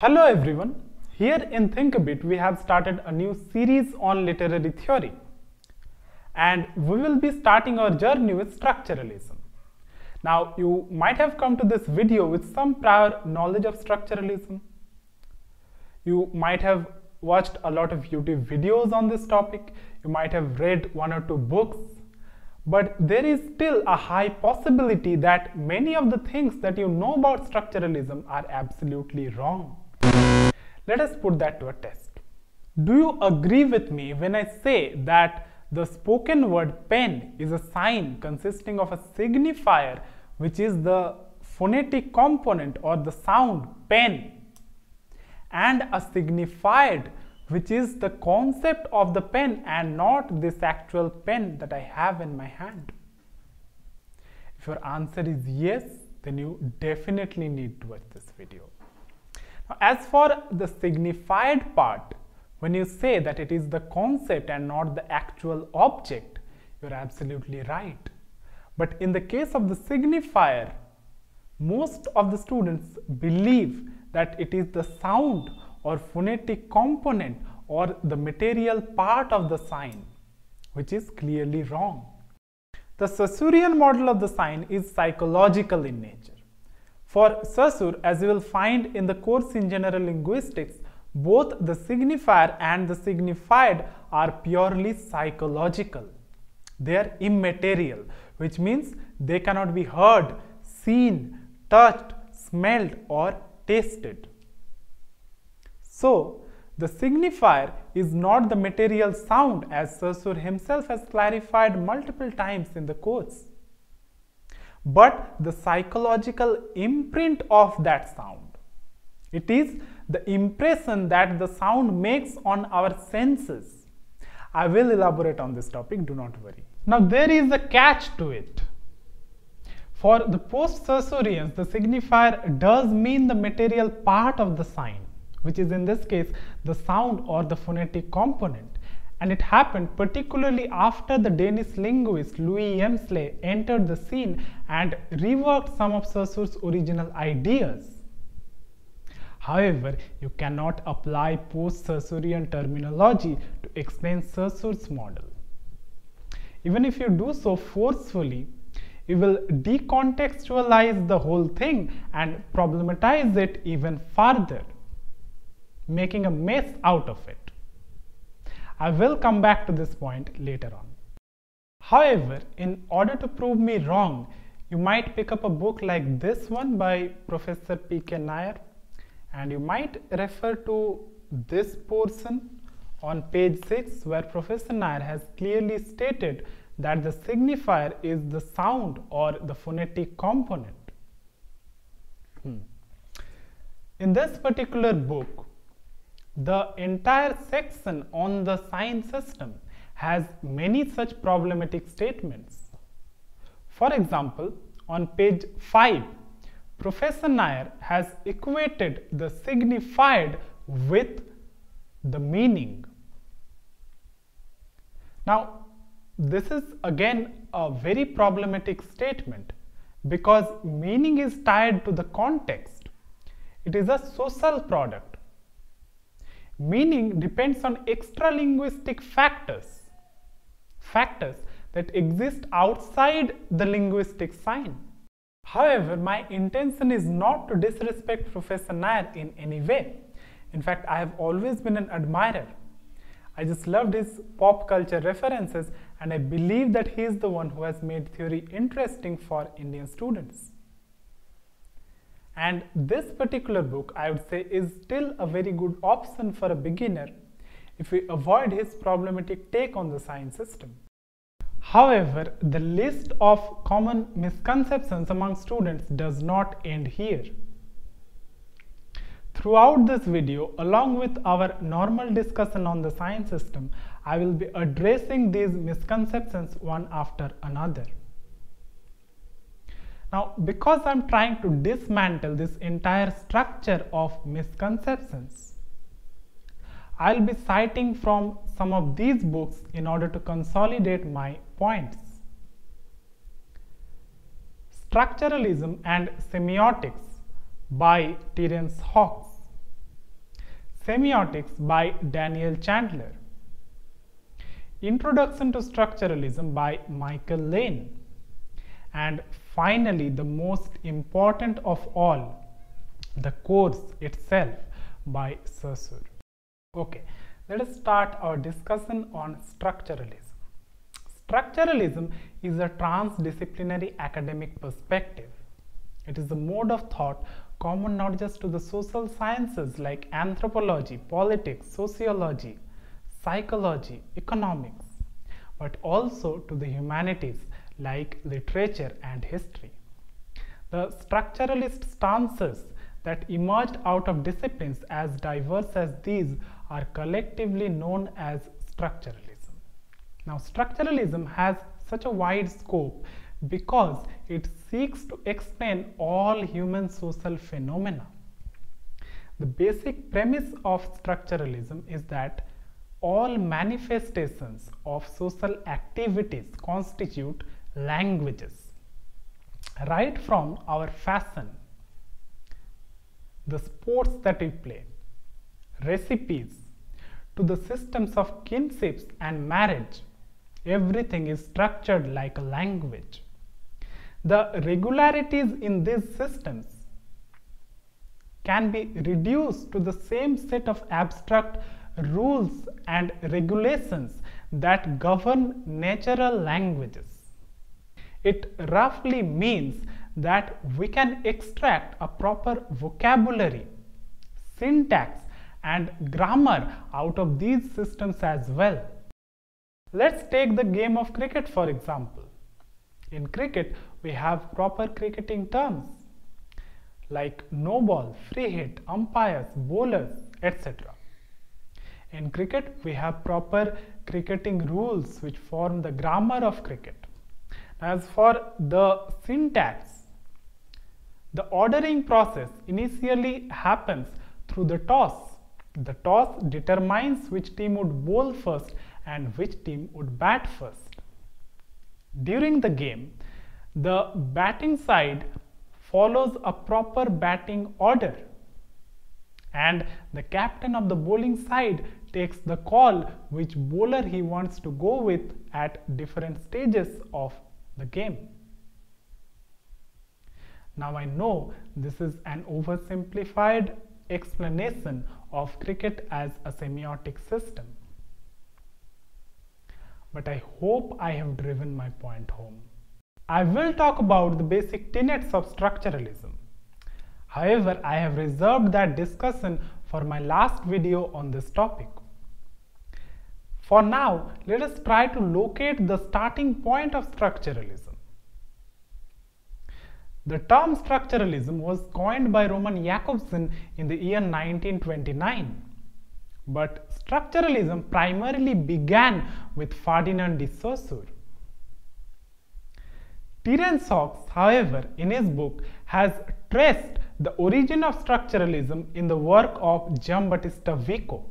Hello everyone, here in Think a Bit we have started a new series on literary theory, and we will be starting our journey with structuralism. Now you might have come to this video with some prior knowledge of structuralism. You might have watched a lot of YouTube videos on this topic, you might have read one or two books, but there is still a high possibility that many of the things that you know about structuralism are absolutely wrong. Let us put that to a test. Do you agree with me when I say that the spoken word pen is a sign consisting of a signifier, which is the phonetic component or the sound pen, and a signified, which is the concept of the pen and not this actual pen that I have in my hand? If your answer is yes, then you definitely need to watch this video. As for the signified part, when you say that it is the concept and not the actual object, you're absolutely right. But in the case of the signifier, most of the students believe that it is the sound or phonetic component or the material part of the sign, which is clearly wrong. The Saussurean model of the sign is psychological in nature. For Saussure, as you will find in the course in General Linguistics, both the signifier and the signified are purely psychological. They are immaterial, which means they cannot be heard, seen, touched, smelled, or tasted. So, the signifier is not the material sound, as Saussure himself has clarified multiple times in the course, but the psychological imprint of that sound. It is the impression that the sound makes on our senses. I will elaborate on this topic, do not worry. Now there is a catch to it. For the post-Saussureans, the signifier does mean the material part of the sign, which is in this case the sound or the phonetic component. And it happened particularly after the Danish linguist Louis Hjelmslev entered the scene and reworked some of Saussure's original ideas. However, you cannot apply post-Saussurean terminology to explain Saussure's model. Even if you do so forcefully, you will decontextualize the whole thing and problematize it even further, making a mess out of it. I will come back to this point later on. However, in order to prove me wrong, you might pick up a book like this one by Professor P.K. Nayar, and you might refer to this portion on page 6, where Professor Nayar has clearly stated that the signifier is the sound or the phonetic component. In this particular book, the entire section on the sign system has many such problematic statements. For example, on page 5, Professor Nayar has equated the signified with the meaning. Now, this is again a very problematic statement because meaning is tied to the context. It is a social product. Meaning depends on extra-linguistic factors that exist outside the linguistic sign. However, my intention is not to disrespect Professor Nayar in any way. In fact, I have always been an admirer. I just loved his pop culture references, and I believe that he is the one who has made theory interesting for Indian students. And this particular book, I would say, is still a very good option for a beginner if we avoid his problematic take on the sign system. However, the list of common misconceptions among students does not end here. Throughout this video, along with our normal discussion on the sign system, I will be addressing these misconceptions one after another. Now, because I am trying to dismantle this entire structure of misconceptions, I will be citing from some of these books in order to consolidate my points. Structuralism and Semiotics by Terence Hawkes. Semiotics by Daniel Chandler. Introduction to Structuralism by Michael Lane. And finally, the most important of all, the course itself by Saussure. Okay, let us start our discussion on structuralism. Structuralism is a transdisciplinary academic perspective. It is a mode of thought common not just to the social sciences like anthropology, politics, sociology, psychology, economics, but also to the humanities like literature and history. The structuralist stances that emerged out of disciplines as diverse as these are collectively known as structuralism. Now, structuralism has such a wide scope because it seeks to explain all human social phenomena. The basic premise of structuralism is that all manifestations of social activities constitute languages. Right from our fashion, the sports that we play, recipes, to the systems of kinships and marriage, everything is structured like a language. The regularities in these systems can be reduced to the same set of abstract rules and regulations that govern natural languages. It roughly means that we can extract a proper vocabulary, syntax, and grammar out of these systems as well. Let's take the game of cricket for example. In cricket, we have proper cricketing terms like no ball, free hit, umpires, bowlers, etc. In cricket, we have proper cricketing rules which form the grammar of cricket. As for the syntax, the ordering process initially happens through the toss. The toss determines which team would bowl first and which team would bat first. During the game, the batting side follows a proper batting order, and the captain of the bowling side takes the call which bowler he wants to go with at different stages of the game. Now, I know this is an oversimplified explanation of cricket as a semiotic system, but I hope I have driven my point home. I will talk about the basic tenets of structuralism. However, I have reserved that discussion for my last video on this topic. For now, let us try to locate the starting point of structuralism. The term structuralism was coined by Roman Jakobsen in the year 1929, but structuralism primarily began with Ferdinand de Saussure. Terence Hawkes, however, in his book has traced the origin of structuralism in the work of Giambattista Vico.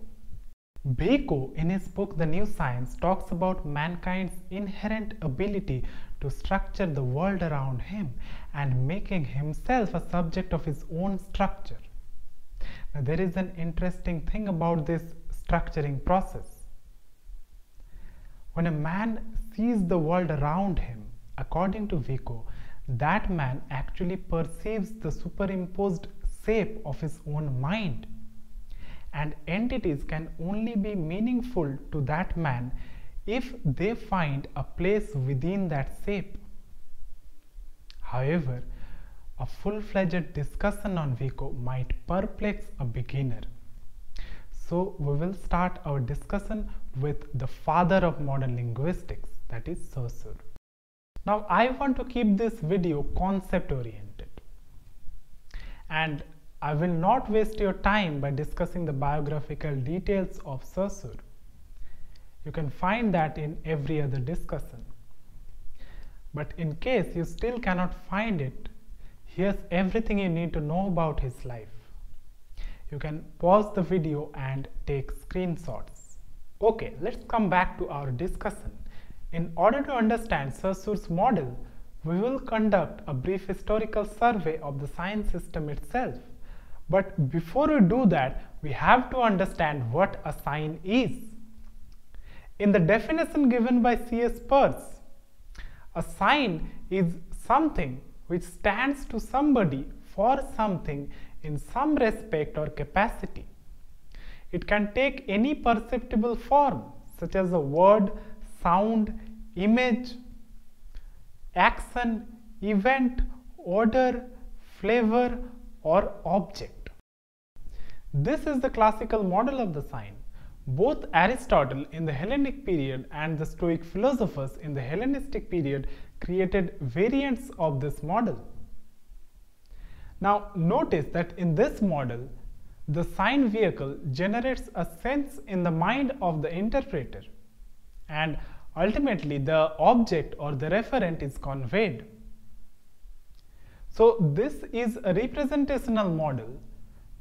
Vico, in his book The New Science, talks about mankind's inherent ability to structure the world around him and making himself a subject of his own structure. Now, there is an interesting thing about this structuring process. When a man sees the world around him, according to Vico, that man actually perceives the superimposed shape of his own mind, and entities can only be meaningful to that man if they find a place within that shape. However, a full-fledged discussion on Vico might perplex a beginner, so we will start our discussion with the father of modern linguistics, that is Saussure. Now, I want to keep this video concept oriented, and I will not waste your time by discussing the biographical details of Saussure. You can find that in every other discussion. But in case you still cannot find it, here's everything you need to know about his life. You can pause the video and take screenshots. Okay, let's come back to our discussion. In order to understand Saussure's model, we will conduct a brief historical survey of the science system itself But before we do that, we have to understand what a sign is. In the definition given by C.S. Peirce, a sign is something which stands to somebody for something in some respect or capacity. It can take any perceptible form, such as a word, sound, image, action, event, order, flavor, or object. This is the classical model of the sign. Both Aristotle in the Hellenic period and the Stoic philosophers in the Hellenistic period created variants of this model. Now notice that in this model, the sign vehicle generates a sense in the mind of the interpreter, and ultimately the object or the referent is conveyed. So this is a representational model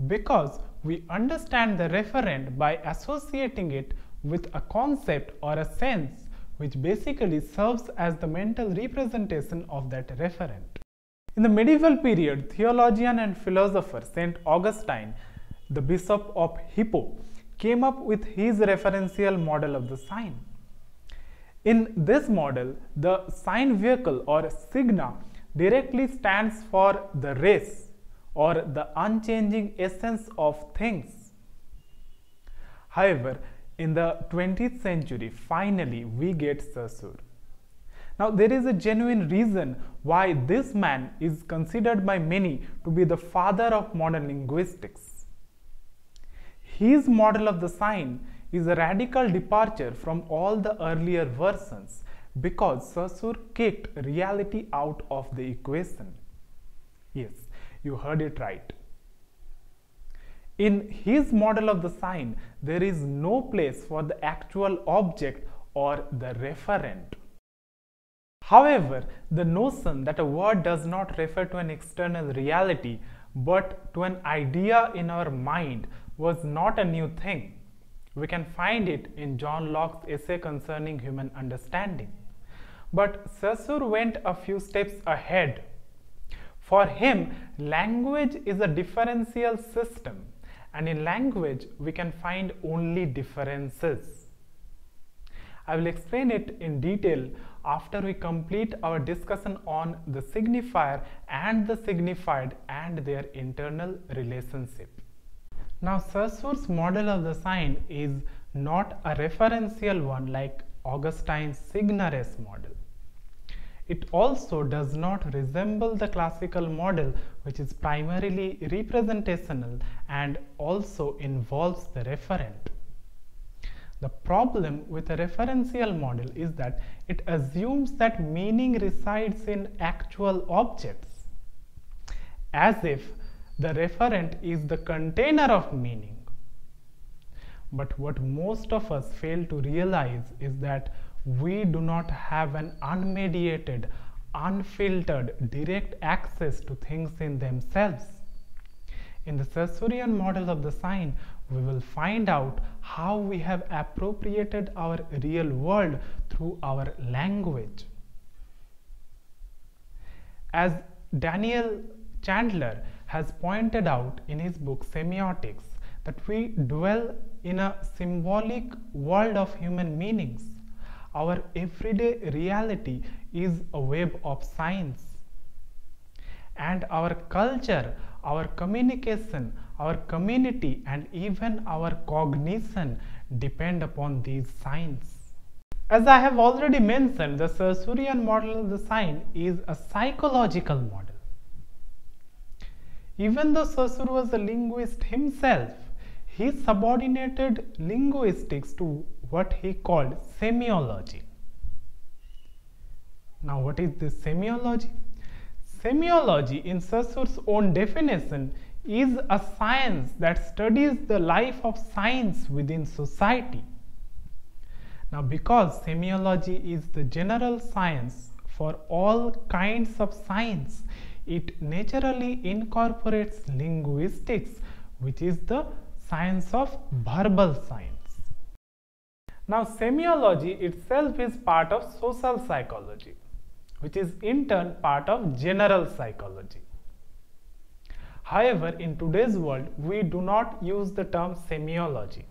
because we understand the referent by associating it with a concept or a sense, which basically serves as the mental representation of that referent. In the medieval period, theologian and philosopher Saint Augustine, the Bishop of Hippo, came up with his referential model of the sign. In this model, the sign vehicle or signa directly stands for the res or the unchanging essence of things. However, in the 20th century, finally we get Saussure. Now there is a genuine reason why this man is considered by many to be the father of modern linguistics. His model of the sign is a radical departure from all the earlier versions because Saussure kicked reality out of the equation. Yes, you heard it right. In his model of the sign, there is no place for the actual object or the referent. However, the notion that a word does not refer to an external reality but to an idea in our mind was not a new thing. We can find it in John Locke's essay concerning human understanding. But Saussure went a few steps ahead. For him, language is a differential system, and in language we can find only differences. I will explain it in detail after we complete our discussion on the signifier and the signified and their internal relationship. Now, Saussure's model of the sign is not a referential one like Augustine's signares model. It also does not resemble the classical model, which is primarily representational and also involves the referent. The problem with a referential model is that it assumes that meaning resides in actual objects, as if the referent is the container of meaning. But what most of us fail to realize is that we do not have an unmediated, unfiltered, direct access to things in themselves. In the Saussurean model of the sign, we will find out how we have appropriated our real world through our language. As Daniel Chandler has pointed out in his book Semiotics, that we dwell in a symbolic world of human meanings. Our everyday reality is a web of signs. And our culture, our communication, our community, and even our cognition depend upon these signs. As I have already mentioned, the Saussurean model of the sign is a psychological model. Even though Saussure was a linguist himself, he subordinated linguistics to what he called semiology. Now, what is this semiology? Semiology, in Saussure's own definition, is a science that studies the life of science within society. Now, because semiology is the general science for all kinds of science, it naturally incorporates linguistics, which is the science of verbal science. Now, semiology itself is part of social psychology, which is in turn part of general psychology. However, in today's world, we do not use the term semiology.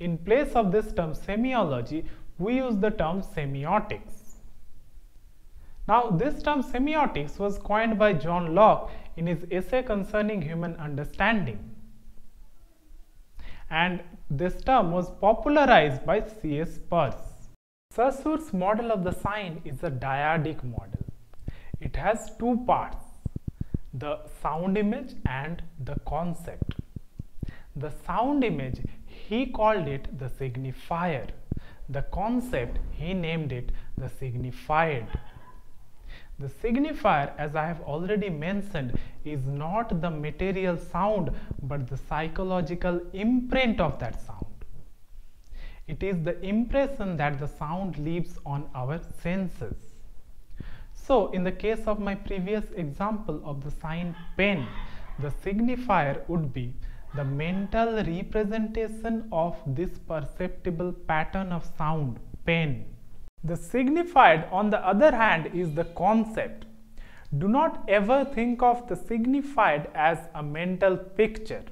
In place of this term semiology, we use the term semiotics. Now, this term semiotics was coined by John Locke in his essay concerning human understanding. And this term was popularized by C.S. Peirce. Saussure's model of the sign is a dyadic model. It has two parts, the sound image and the concept. The sound image, he called it the signifier. The concept, he named it the signified. The signifier, as I have already mentioned, is not the material sound but the psychological imprint of that sound. It is the impression that the sound leaves on our senses. So, in the case of my previous example of the sign pen, the signifier would be the mental representation of this perceptible pattern of sound, pen. The signified, on the other hand, is the concept. Do not ever think of the signified as a mental picture.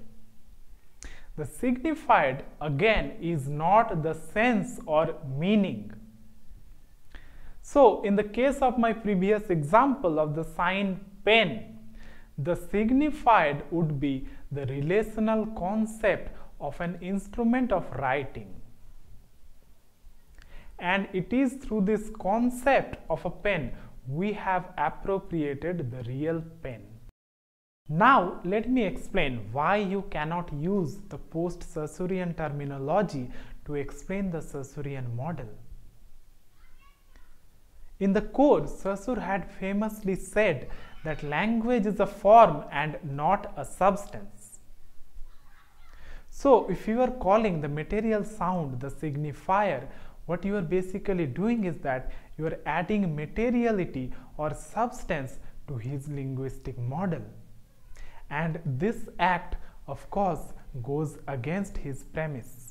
The signified, again, is not the sense or meaning. So, in the case of my previous example of the sign pen, the signified would be the relational concept of an instrument of writing. And it is through this concept of a pen we have appropriated the real pen. Now, let me explain why you cannot use the post-Saussurean terminology to explain the Saussurean model. In the course, Saussure had famously said that language is a form and not a substance. So, if you are calling the material sound the signifier, what you are basically doing is that you are adding materiality or substance to his linguistic model. And this act, of course, goes against his premise.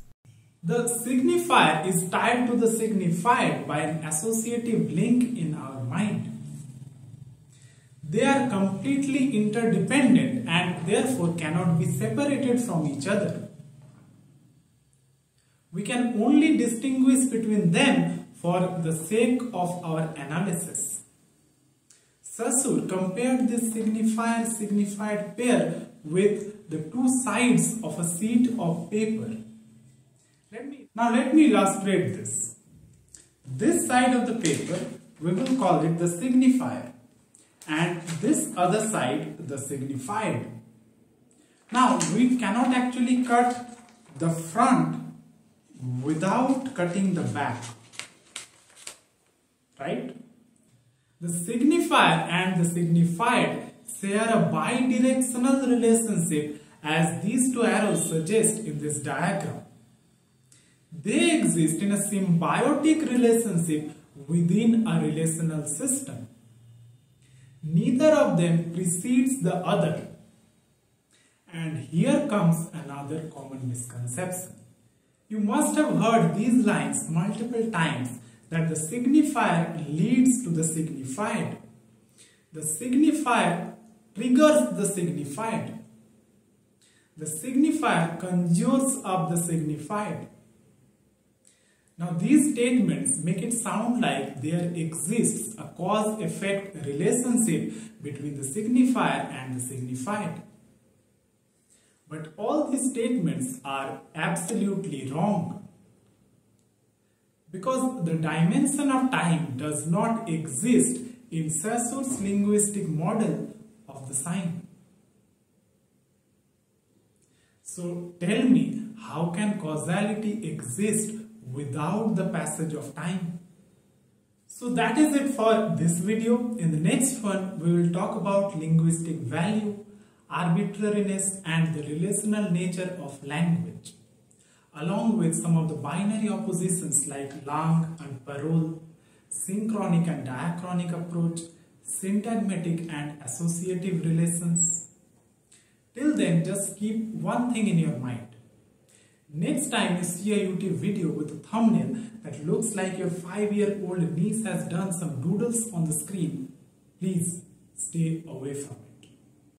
The signifier is tied to the signified by an associative link in our mind. They are completely interdependent and therefore cannot be separated from each other. We can only distinguish between them for the sake of our analysis. Saussure compared this signifier-signified pair with the two sides of a sheet of paper. Now let me illustrate this. This side of the paper, we will call it the signifier, and this other side, the signified. Now, we cannot actually cut the front without cutting the back, right? The signifier and the signified share a bidirectional relationship, as these two arrows suggest in this diagram. They exist in a symbiotic relationship within a relational system. Neither of them precedes the other. And here comes another common misconception. You must have heard these lines multiple times, that the signifier leads to the signified. The signifier triggers the signified. The signifier conjures up the signified. Now, these statements make it sound like there exists a cause-effect relationship between the signifier and the signified. But all these statements are absolutely wrong, because the dimension of time does not exist in Saussure's linguistic model of the sign. So tell me, how can causality exist without the passage of time? So that is it for this video. In the next one, we will talk about linguistic value, arbitrariness, and the relational nature of language, along with some of the binary oppositions like langue and parole, synchronic and diachronic approach, syntagmatic and associative relations. Till then, just keep one thing in your mind. Next time you see a YouTube video with a thumbnail that looks like your 5-year-old niece has done some doodles on the screen, please stay away from it.